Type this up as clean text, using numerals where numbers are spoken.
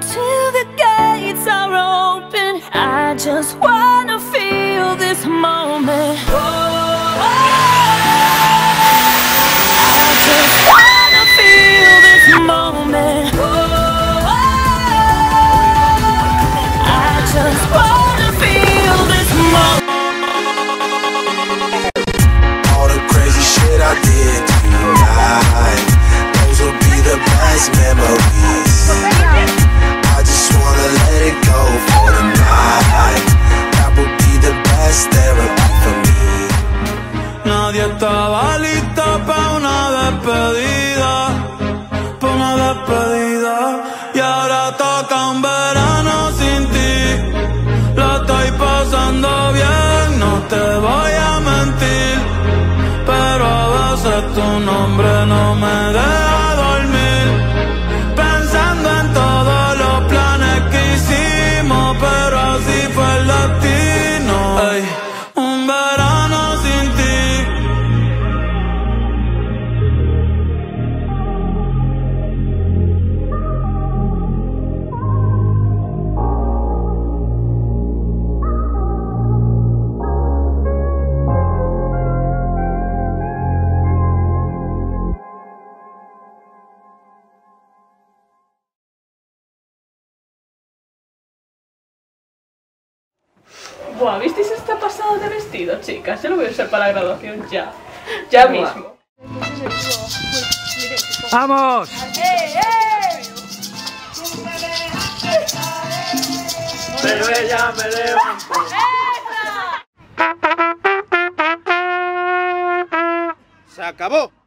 until the gates are open. I just wanna feel this moment. Oh, oh, oh. I just wanna feel this moment. Oh, oh, oh. I just wanna feel this moment. All the crazy shit I did tonight, those will be the best memories. I just wanna let it go for the night. That would be the best therapy for me. Nadie estaba lista pa' una despedida, pa' una despedida. Y ahora toca un verano sin ti. La estoy pasando bien, no te voy a mentir, pero a veces tu nombre no me deja. Buah, ¿visteis esta pasada de vestido, chicas? Yo lo voy a usar para la graduación ya. Ya mismo. ¡Vamos! Pero ella me levantó. ¡Se acabó!